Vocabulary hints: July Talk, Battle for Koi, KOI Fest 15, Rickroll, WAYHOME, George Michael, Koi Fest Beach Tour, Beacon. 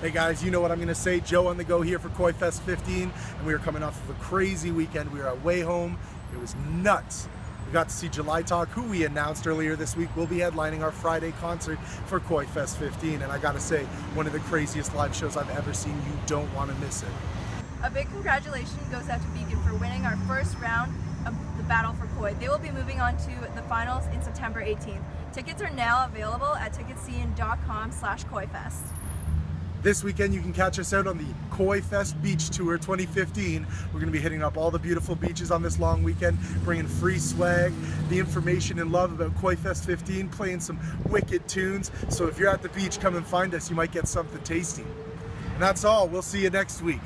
Hey guys, you know what I'm gonna say. Joe on the go here for Koi Fest 15, and we were coming off of a crazy weekend. We were at WAYHOME. It was nuts. We got to see July Talk, who we announced earlier this week will be headlining our Friday concert for Koi Fest 15, and I gotta say, one of the craziest live shows I've ever seen. You don't wanna miss it. A big congratulations goes out to Beacon for winning our first round of the Battle for Koi. They will be moving on to the finals in September 18th. Tickets are now available at ticketscene.com/KoiFest. This weekend you can catch us out on the Koi Fest Beach Tour 2015. We're going to be hitting up all the beautiful beaches on this long weekend, bringing free swag, the information and love about Koi Fest 15, playing some wicked tunes. So if you're at the beach, come and find us. You might get something tasty. And that's all. We'll see you next week.